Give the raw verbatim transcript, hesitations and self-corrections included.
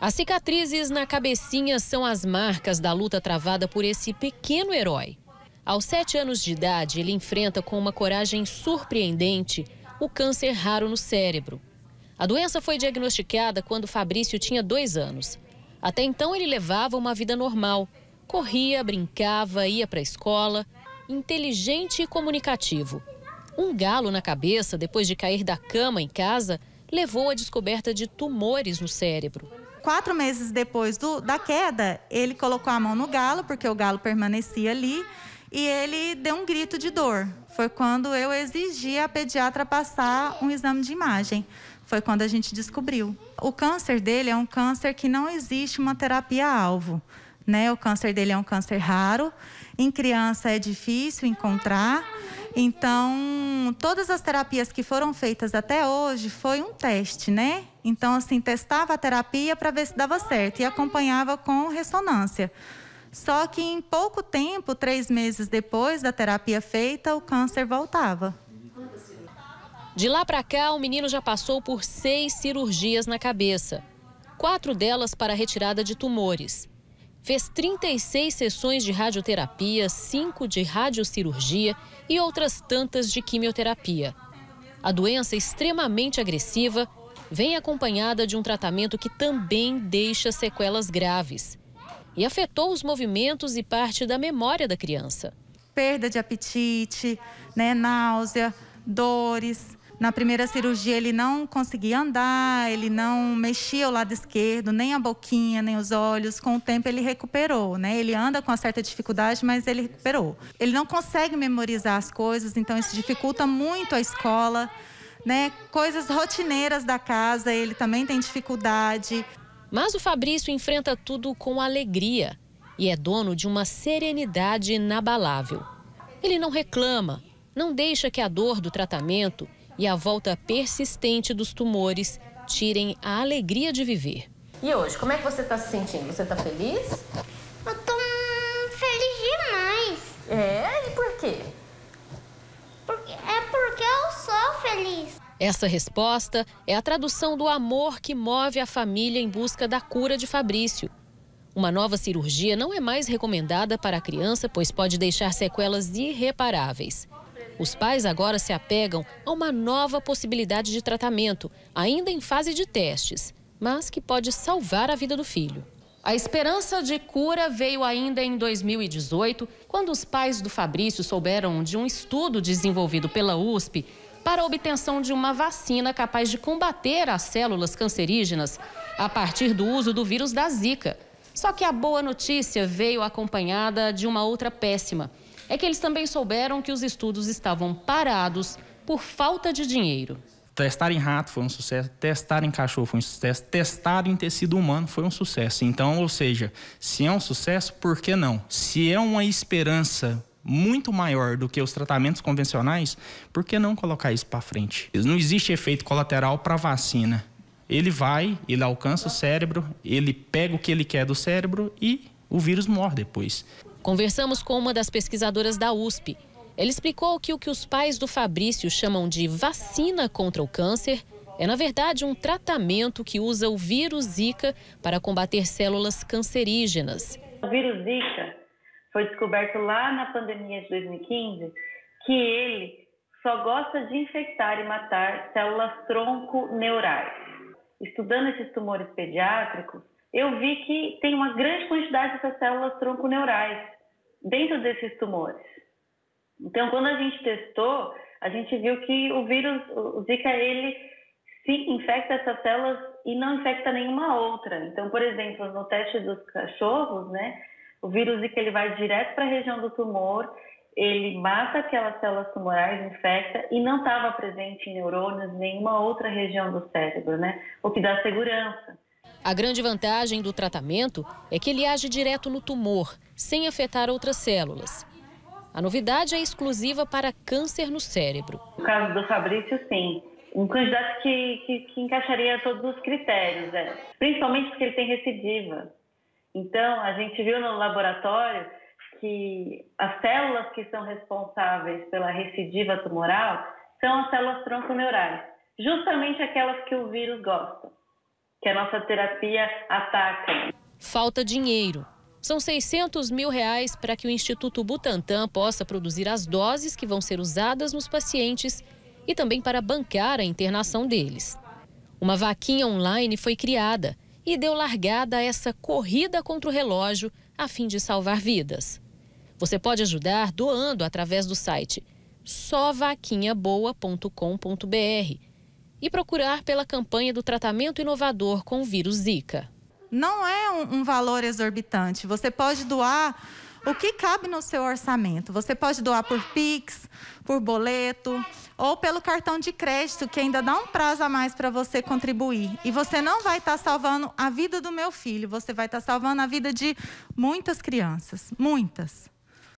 As cicatrizes na cabecinha são as marcas da luta travada por esse pequeno herói. Aos sete anos de idade, ele enfrenta com uma coragem surpreendente o câncer raro no cérebro. A doença foi diagnosticada quando Fabrício tinha dois anos. Até então, ele levava uma vida normal. Corria, brincava, ia para a escola, inteligente e comunicativo. Um galo na cabeça, depois de cair da cama em casa, levou à descoberta de tumores no cérebro. Quatro meses depois do, da queda, ele colocou a mão no galo, porque o galo permanecia ali, e ele deu um grito de dor. Foi quando eu exigi a pediatra passar um exame de imagem. Foi quando a gente descobriu. O câncer dele é um câncer que não existe uma terapia-alvo, né? O câncer dele é um câncer raro, em criança é difícil encontrar. Então, todas as terapias que foram feitas até hoje foi um teste, né? Então, assim, testava a terapia para ver se dava certo e acompanhava com ressonância. Só que em pouco tempo, três meses depois da terapia feita, o câncer voltava. De lá para cá, o menino já passou por seis cirurgias na cabeça. Quatro delas para retirada de tumores. Fez trinta e seis sessões de radioterapia, cinco de radiocirurgia e outras tantas de quimioterapia. A doença extremamente agressiva vem acompanhada de um tratamento que também deixa sequelas graves e afetou os movimentos e parte da memória da criança. Perda de apetite, né, náusea, dores. Na primeira cirurgia ele não conseguia andar, ele não mexia o lado esquerdo, nem a boquinha, nem os olhos. Com o tempo ele recuperou, né? Ele anda com uma certa dificuldade, mas ele recuperou. Ele não consegue memorizar as coisas, então isso dificulta muito a escola, né? Coisas rotineiras da casa, ele também tem dificuldade. Mas o Fabrício enfrenta tudo com alegria e é dono de uma serenidade inabalável. Ele não reclama, não deixa que a dor do tratamento e a volta persistente dos tumores tirem a alegria de viver. E hoje, como é que você está se sentindo? Você está feliz? Eu estou feliz demais. É? E por quê? Porque, é porque eu sou feliz. Essa resposta é a tradução do amor que move a família em busca da cura de Fabrício. Uma nova cirurgia não é mais recomendada para a criança, pois pode deixar sequelas irreparáveis. Os pais agora se apegam a uma nova possibilidade de tratamento, ainda em fase de testes, mas que pode salvar a vida do filho. A esperança de cura veio ainda em dois mil e dezoito, quando os pais do Fabrício souberam de um estudo desenvolvido pela U S P para a obtenção de uma vacina capaz de combater as células cancerígenas a partir do uso do vírus da Zika. Só que a boa notícia veio acompanhada de uma outra péssima. É que eles também souberam que os estudos estavam parados por falta de dinheiro. Testar em rato foi um sucesso, testar em cachorro foi um sucesso, testar em tecido humano foi um sucesso. Então, ou seja, se é um sucesso, por que não? Se é uma esperança muito maior do que os tratamentos convencionais, por que não colocar isso para frente? Não existe efeito colateral para a vacina. Ele vai, ele alcança o cérebro, ele pega o que ele quer do cérebro e o vírus morre depois. Conversamos com uma das pesquisadoras da U S P. Ela explicou que o que os pais do Fabrício chamam de vacina contra o câncer é, na verdade, um tratamento que usa o vírus Zika para combater células cancerígenas. O vírus Zika foi descoberto lá na pandemia de dois mil e quinze, que ele só gosta de infectar e matar células tronco-neurais. Estudando esses tumores pediátricos, eu vi que tem uma grande quantidade dessas células tronco-neurais dentro desses tumores. Então, quando a gente testou, a gente viu que o vírus, o Zika, ele se infecta essas células e não infecta nenhuma outra. Então, por exemplo, no teste dos cachorros, né, o vírus Zika ele vai direto para a região do tumor, ele mata aquelas células tumorais, infecta e não estava presente em neurônios, nenhuma outra região do cérebro, né, o que dá segurança. A grande vantagem do tratamento é que ele age direto no tumor, sem afetar outras células. A novidade é exclusiva para câncer no cérebro. No caso do Fabrício, sim. Um candidato que, que, que encaixaria todos os critérios, né? Principalmente porque ele tem recidiva. Então, a gente viu no laboratório que as células que são responsáveis pela recidiva tumoral são as células tronco-neurais, justamente aquelas que o vírus gosta. que a nossa terapia ataca. Falta dinheiro. São seiscentos mil reais para que o Instituto Butantan possa produzir as doses que vão ser usadas nos pacientes e também para bancar a internação deles. Uma vaquinha online foi criada e deu largada a essa corrida contra o relógio a fim de salvar vidas. Você pode ajudar doando através do site só vaquinha boa ponto com ponto br e procurar pela campanha do tratamento inovador com o vírus Zika. Não é um, um valor exorbitante. Você pode doar o que cabe no seu orçamento. Você pode doar por Pix, por boleto ou pelo cartão de crédito, que ainda dá um prazo a mais para você contribuir. E você não vai estar salvando a vida do meu filho, você vai estar salvando a vida de muitas crianças, muitas.